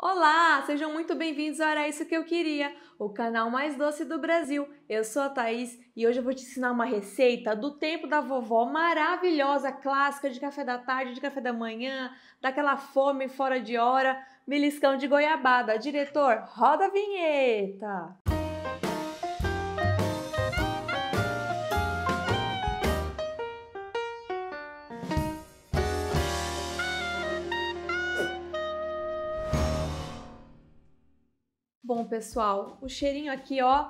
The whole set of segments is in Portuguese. Olá, sejam muito bem-vindos ao Era Isso Que Eu Queria, o canal mais doce do Brasil. Eu sou a Thaís e hoje eu vou te ensinar uma receita do tempo da vovó, maravilhosa, clássica, de café da tarde, de café da manhã, daquela fome fora de hora, beliscão de goiabada. Diretor, roda a vinheta! Bom, pessoal, o cheirinho aqui, ó,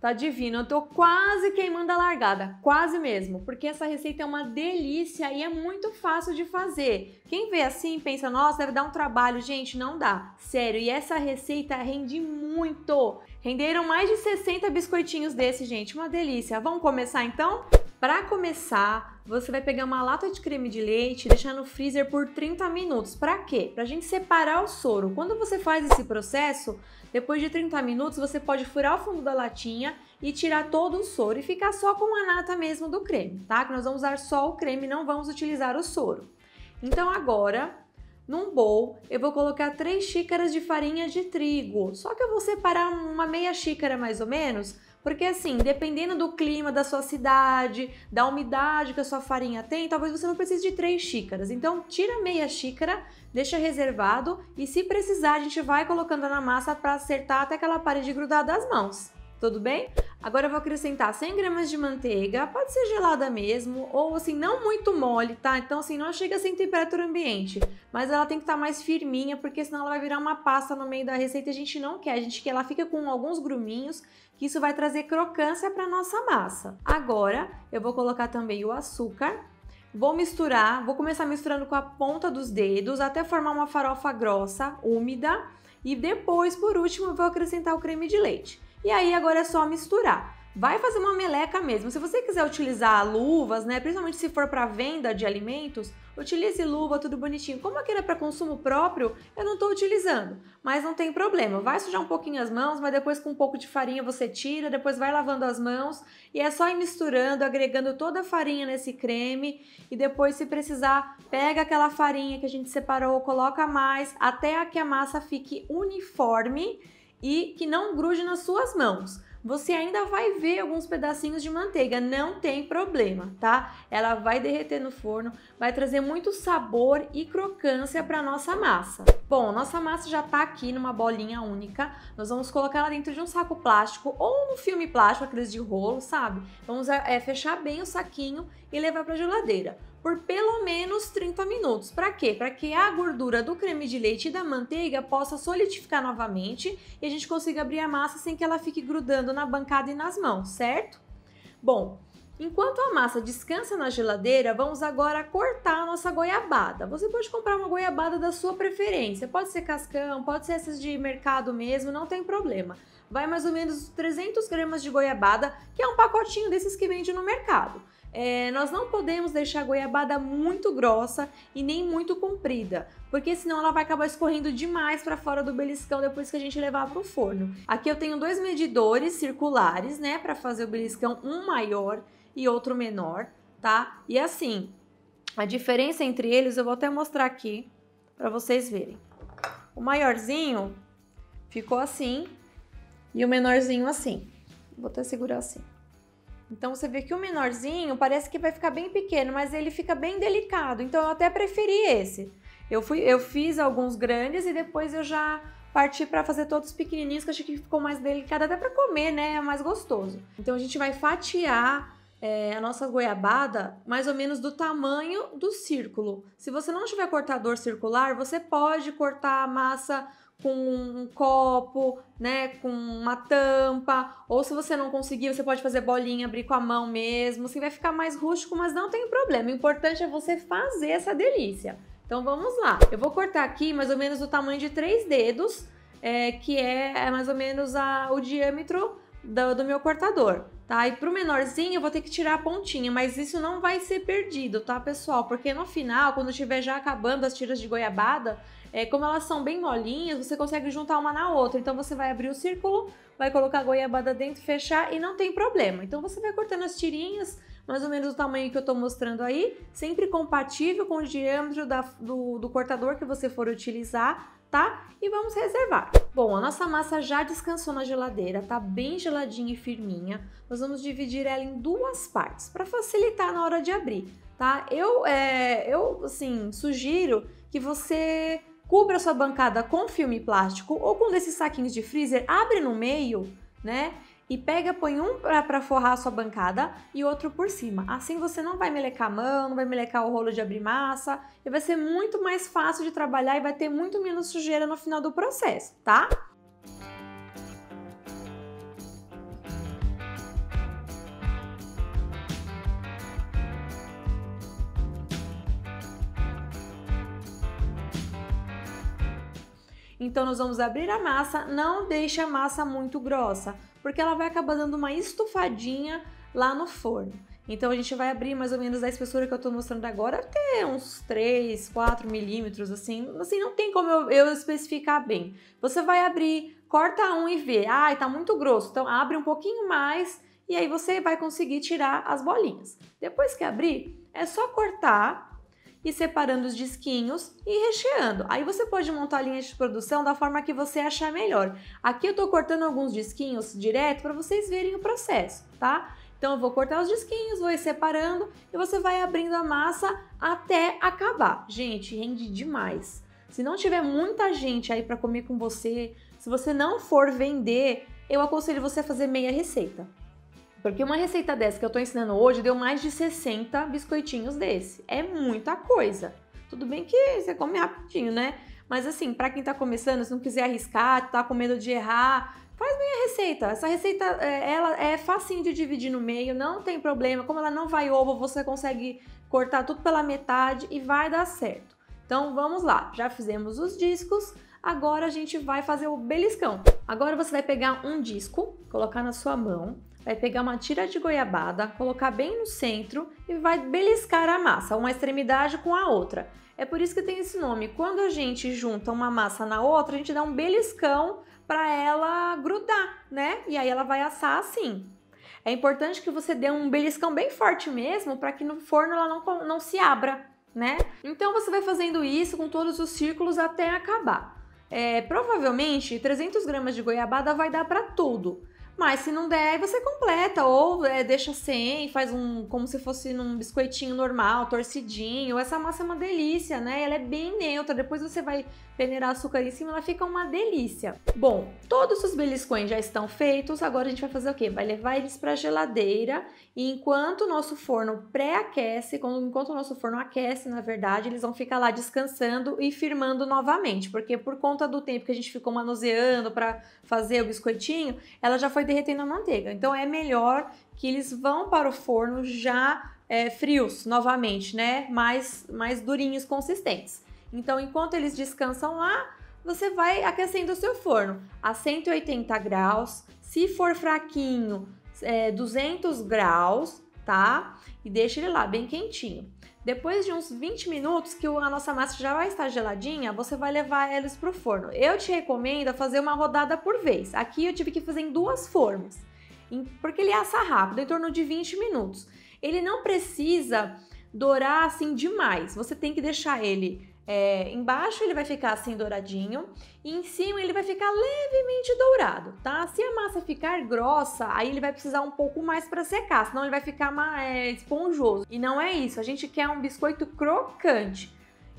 tá divino. Eu tô quase queimando a largada, quase mesmo, porque essa receita é uma delícia e é muito fácil de fazer. Quem vê assim pensa, nossa, deve dar um trabalho. Gente, não dá, sério, e essa receita rende muito. Renderam mais de 60 biscoitinhos desse, gente, uma delícia. Vamos começar então? Para começar, você vai pegar uma lata de creme de leite e deixar no freezer por 30 minutos. Para quê? Para a gente separar o soro. Quando você faz esse processo, depois de 30 minutos, você pode furar o fundo da latinha e tirar todo o soro e ficar só com a nata mesmo do creme, tá? Que nós vamos usar só o creme, não vamos utilizar o soro. Então agora, num bowl, eu vou colocar 3 xícaras de farinha de trigo. Só que eu vou separar uma meia xícara mais ou menos. Porque assim, dependendo do clima da sua cidade, da umidade que a sua farinha tem, talvez você não precise de 3 xícaras. Então tira meia xícara, deixa reservado e se precisar a gente vai colocando na massa para acertar até que ela pare de grudar das mãos. Tudo bem? Agora eu vou acrescentar 100 gramas de manteiga, pode ser gelada mesmo, ou assim, não muito mole, tá? Então assim, não chega sem temperatura ambiente, mas ela tem que estar mais firminha, porque senão ela vai virar uma pasta no meio da receita e a gente não quer. A gente quer ela fica com alguns gruminhos, que isso vai trazer crocância para nossa massa. Agora eu vou colocar também o açúcar, vou misturar, vou começar misturando com a ponta dos dedos, até formar uma farofa grossa, úmida, e depois, por último, eu vou acrescentar o creme de leite. E aí agora é só misturar. Vai fazer uma meleca mesmo. Se você quiser utilizar luvas, né, principalmente se for para venda de alimentos, utilize luva, tudo bonitinho. Como aquele é para consumo próprio, eu não estou utilizando, mas não tem problema. Vai sujar um pouquinho as mãos, mas depois com um pouco de farinha você tira, depois vai lavando as mãos e é só ir misturando, agregando toda a farinha nesse creme e depois, se precisar, pega aquela farinha que a gente separou, coloca mais até que a massa fique uniforme e que não grude nas suas mãos. Você ainda vai ver alguns pedacinhos de manteiga, não tem problema, tá? Ela vai derreter no forno, vai trazer muito sabor e crocância para nossa massa. Bom, nossa massa já tá aqui numa bolinha única, nós vamos colocar ela dentro de um saco plástico ou um filme plástico, aqueles de rolo, sabe? Vamos fechar bem o saquinho e levar para a geladeira por pelo menos 30 minutos. Para quê? Para que a gordura do creme de leite e da manteiga possa solidificar novamente e a gente consiga abrir a massa sem que ela fique grudando na bancada e nas mãos, certo? Bom, enquanto a massa descansa na geladeira, vamos agora cortar a nossa goiabada. Você pode comprar uma goiabada da sua preferência, pode ser cascão, pode ser essas de mercado mesmo, não tem problema. Vai mais ou menos 300 gramas de goiabada, que é um pacotinho desses que vende no mercado. Nós não podemos deixar a goiabada muito grossa e nem muito comprida, porque senão ela vai acabar escorrendo demais para fora do beliscão depois que a gente levar para o forno. Aqui eu tenho 2 medidores circulares, né, para fazer o beliscão, um maior e outro menor, tá? E assim, a diferença entre eles eu vou até mostrar aqui para vocês verem. O maiorzinho ficou assim e o menorzinho assim. Vou até segurar assim. Então você vê que o menorzinho parece que vai ficar bem pequeno, mas ele fica bem delicado, então eu até preferi esse. Eu fiz alguns grandes e depois eu já parti para fazer todos pequenininhos, que eu achei que ficou mais delicado até para comer, né? É mais gostoso. Então a gente vai fatiar a nossa goiabada mais ou menos do tamanho do círculo. Se você não tiver cortador circular, você pode cortar a massa com um copo, né, com uma tampa, ou se você não conseguir, você pode fazer bolinha, abrir com a mão mesmo, assim vai ficar mais rústico, mas não tem problema, o importante é você fazer essa delícia. Então vamos lá, eu vou cortar aqui mais ou menos do tamanho de 3 dedos, que é mais ou menos o diâmetro do meu cortador, tá? E pro menorzinho eu vou ter que tirar a pontinha, mas isso não vai ser perdido, tá, pessoal? Porque no final, quando estiver já acabando as tiras de goiabada, como elas são bem molinhas, você consegue juntar uma na outra. Então você vai abrir o círculo, vai colocar a goiabada dentro, fechar e não tem problema. Então você vai cortando as tirinhas, mais ou menos do tamanho que eu tô mostrando aí, sempre compatível com o diâmetro do cortador que você for utilizar, tá? E vamos reservar. Bom, a nossa massa já descansou na geladeira, tá bem geladinha e firminha. Nós vamos dividir ela em duas partes para facilitar na hora de abrir, tá? Eu assim, sugiro que você cubra a sua bancada com filme plástico ou com desses saquinhos de freezer, abre no meio, né? E pega, põe um para forrar a sua bancada e outro por cima. Assim você não vai melecar a mão, não vai melecar o rolo de abrir massa. E vai ser muito mais fácil de trabalhar e vai ter muito menos sujeira no final do processo, tá? Então nós vamos abrir a massa, não deixe a massa muito grossa, porque ela vai acabar dando uma estufadinha lá no forno. Então a gente vai abrir mais ou menos da espessura que eu tô mostrando agora até uns 3, 4 milímetros, assim não tem como eu especificar bem. Você vai abrir, corta um e vê, ai, tá muito grosso, então abre um pouquinho mais e aí você vai conseguir tirar as bolinhas. Depois que abrir, é só cortar e separando os disquinhos e recheando. Aí você pode montar a linha de produção da forma que você achar melhor. Aqui eu tô cortando alguns disquinhos direto para vocês verem o processo, tá? Então eu vou cortar os disquinhos, vou ir separando e você vai abrindo a massa até acabar. Gente, rende demais. Se não tiver muita gente aí para comer com você, se você não for vender, eu aconselho você a fazer meia receita. Porque uma receita dessa que eu tô ensinando hoje deu mais de 60 biscoitinhos desse. É muita coisa. Tudo bem que você come rapidinho, né? Mas assim, pra quem tá começando, se não quiser arriscar, tá com medo de errar, faz minha receita. Essa receita, ela é facinho de dividir no meio, não tem problema. Como ela não vai ovo, você consegue cortar tudo pela metade e vai dar certo. Então vamos lá, já fizemos os discos. Agora a gente vai fazer o beliscão. Agora você vai pegar um disco, colocar na sua mão, vai pegar uma tira de goiabada, colocar bem no centro e vai beliscar a massa, uma extremidade com a outra. É por isso que tem esse nome. Quando a gente junta uma massa na outra, a gente dá um beliscão para ela grudar, né? E aí ela vai assar assim. É importante que você dê um beliscão bem forte mesmo para que no forno ela não se abra, né? Então você vai fazendo isso com todos os círculos até acabar. Provavelmente 300 gramas de goiabada vai dar para tudo, mas se não der, você completa ou deixa sem, faz um como se fosse num biscoitinho normal, torcidinho. Essa massa é uma delícia, né? Ela é bem neutra, depois você vai peneirar açúcar em cima, ela fica uma delícia. Bom, todos os beliscões já estão feitos, agora a gente vai fazer o quê? Vai levar eles para a geladeira e enquanto o nosso forno pré-aquece, enquanto o nosso forno aquece, na verdade, eles vão ficar lá descansando e firmando novamente, porque por conta do tempo que a gente ficou manuseando para fazer o biscoitinho, ela já foi derretendo a manteiga, então é melhor que eles vão para o forno já frios novamente, né? Mais durinhos, consistentes. Então, enquanto eles descansam lá, você vai aquecendo o seu forno a 180 graus. Se for fraquinho, 200 graus, tá? E deixa ele lá bem quentinho. Depois de uns 20 minutos que a nossa massa já vai estar geladinha, você vai levar eles para o forno. Eu te recomendo fazer uma rodada por vez. Aqui eu tive que fazer em duas formas, porque ele assa rápido, em torno de 20 minutos. Ele não precisa dourar assim demais, você tem que deixar ele embaixo, ele vai ficar assim douradinho, e em cima ele vai ficar levemente dourado, tá? Se a massa ficar grossa, aí ele vai precisar um pouco mais para secar, senão ele vai ficar esponjoso. E não é isso, a gente quer um biscoito crocante.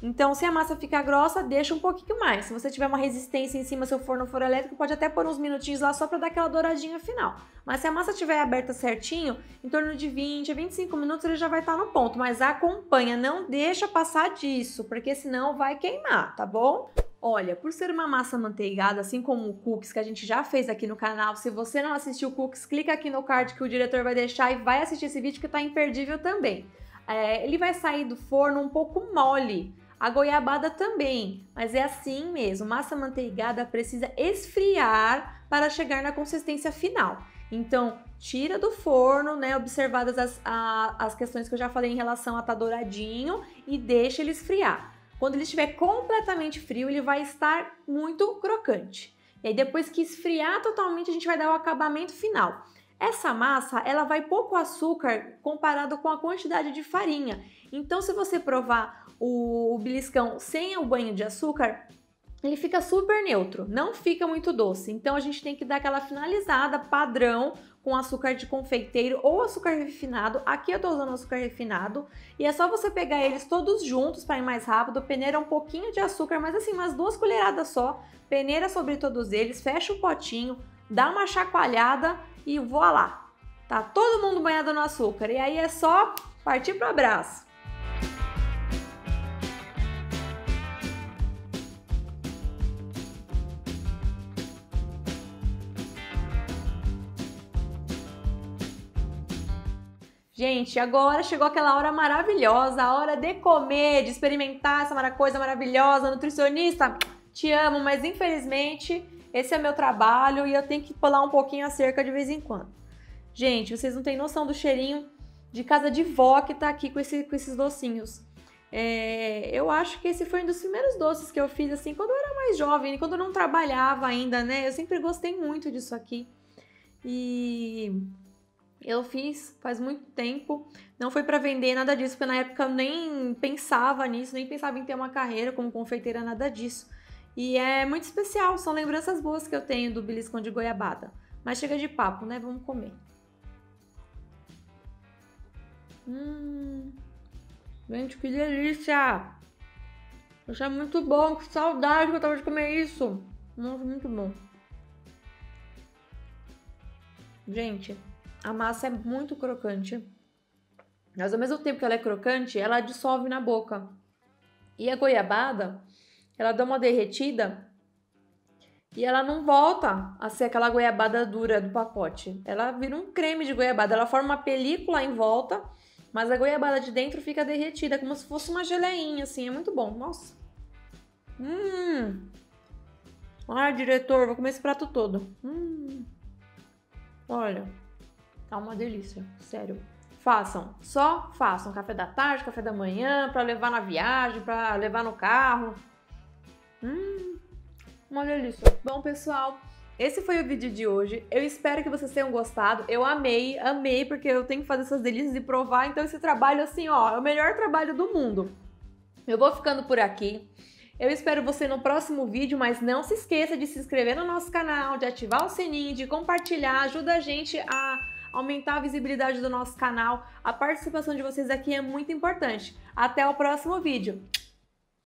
Então, se a massa ficar grossa, deixa um pouquinho mais. Se você tiver uma resistência em cima, se o forno for elétrico, pode até pôr uns minutinhos lá só para dar aquela douradinha final. Mas se a massa estiver aberta certinho, em torno de 20 a 25 minutos ele já vai estar no ponto. Mas acompanha, não deixa passar disso, porque senão vai queimar, tá bom? Olha, por ser uma massa manteigada, assim como o cookies que a gente já fez aqui no canal, se você não assistiu o cookies, clica aqui no card que o diretor vai deixar e vai assistir esse vídeo que tá imperdível também. Ele vai sair do forno um pouco mole. A goiabada também, mas é assim mesmo, massa manteigada precisa esfriar para chegar na consistência final. Então, tira do forno, né, observadas as questões que eu já falei em relação a tá douradinho e deixa ele esfriar. Quando ele estiver completamente frio, ele vai estar muito crocante. E aí, depois que esfriar totalmente, a gente vai dar o acabamento final. Essa massa, ela vai pouco açúcar comparado com a quantidade de farinha. Então, se você provar o beliscão sem o banho de açúcar, ele fica super neutro, não fica muito doce. Então a gente tem que dar aquela finalizada padrão com açúcar de confeiteiro ou açúcar refinado. Aqui eu tô usando açúcar refinado e é só você pegar eles todos juntos para ir mais rápido. Peneira um pouquinho de açúcar, mas assim, umas 2 colheradas só. Peneira sobre todos eles, fecha o potinho, dá uma chacoalhada e voilá! Tá todo mundo banhado no açúcar e aí é só partir pro abraço. Gente, agora chegou aquela hora maravilhosa, a hora de comer, de experimentar essa coisa maravilhosa. Nutricionista, te amo, mas infelizmente esse é meu trabalho e eu tenho que pular um pouquinho a cerca de vez em quando. Gente, vocês não têm noção do cheirinho de casa de vó que tá aqui com esses docinhos. Eu acho que esse foi um dos primeiros doces que eu fiz, assim, quando eu era mais jovem, quando eu não trabalhava ainda, né? Eu sempre gostei muito disso aqui. E eu fiz faz muito tempo, não foi para vender, nada disso, porque na época eu nem pensava nisso, nem pensava em ter uma carreira como confeiteira, nada disso. E é muito especial, são lembranças boas que eu tenho do beliscão de goiabada. Mas chega de papo, né? Vamos comer. Gente, que delícia! Isso é muito bom, que saudade que eu tava de comer isso! Nossa, muito bom! Gente, a massa é muito crocante, mas ao mesmo tempo que ela é crocante, ela dissolve na boca. E a goiabada, ela dá uma derretida e ela não volta a ser aquela goiabada dura do pacote. Ela vira um creme de goiabada, ela forma uma película em volta, mas a goiabada de dentro fica derretida, como se fosse uma geleinha, assim. É muito bom, nossa! Ai, diretor, vou comer esse prato todo. Olha... tá uma delícia, sério. Façam, só façam. Café da tarde, café da manhã, pra levar na viagem, pra levar no carro. Uma delícia. Bom, pessoal, esse foi o vídeo de hoje. Eu espero que vocês tenham gostado. Eu amei, amei, porque eu tenho que fazer essas delícias e provar. Então esse trabalho, assim, ó, é o melhor trabalho do mundo. Eu vou ficando por aqui. Eu espero você no próximo vídeo, mas não se esqueça de se inscrever no nosso canal, de ativar o sininho, de compartilhar, ajuda a gente a aumentar a visibilidade do nosso canal. A participação de vocês aqui é muito importante. Até o próximo vídeo!